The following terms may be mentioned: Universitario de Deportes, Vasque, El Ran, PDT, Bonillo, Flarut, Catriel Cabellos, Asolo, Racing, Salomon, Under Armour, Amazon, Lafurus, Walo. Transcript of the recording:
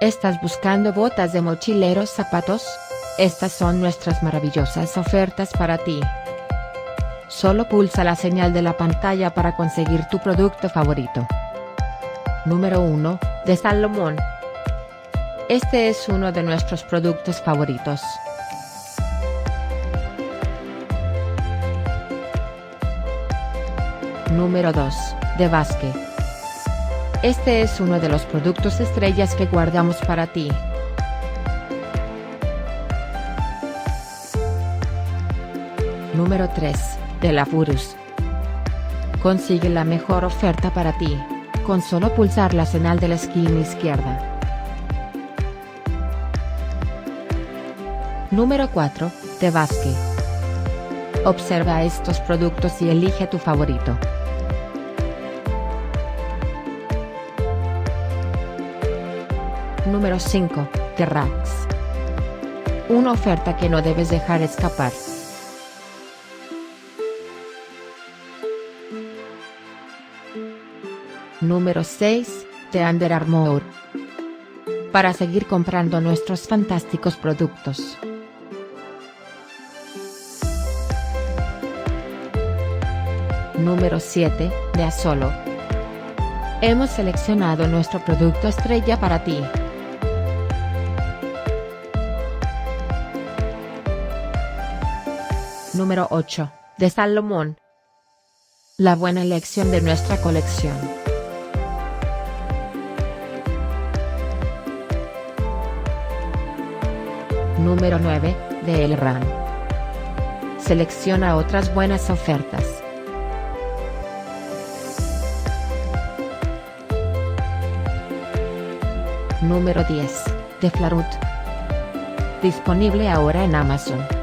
¿Estás buscando botas de mochileros, zapatos? Estas son nuestras maravillosas ofertas para ti. Solo pulsa la señal de la pantalla para conseguir tu producto favorito. Número 1, de Salomon. Este es uno de nuestros productos favoritos. Número 2, de Vasque. Este es uno de los productos estrellas que guardamos para ti. Número 3, de Lafurus. Consigue la mejor oferta para ti, con solo pulsar la señal de la esquina izquierda. Número 4, de Vasque. Observa estos productos y elige tu favorito. Número 5, de Racks. Una oferta que no debes dejar escapar. Número 6, de Under Armour. Para seguir comprando nuestros fantásticos productos. Número 7, de Asolo. Hemos seleccionado nuestro producto estrella para ti. Número 8, de Salomon. La buena elección de nuestra colección. Número 9, de El Ran. Selecciona otras buenas ofertas. Número 10, de Flarut. Disponible ahora en Amazon.